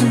You've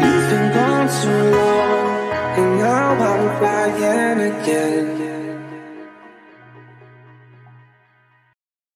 been gone too long, and now I'm crying again.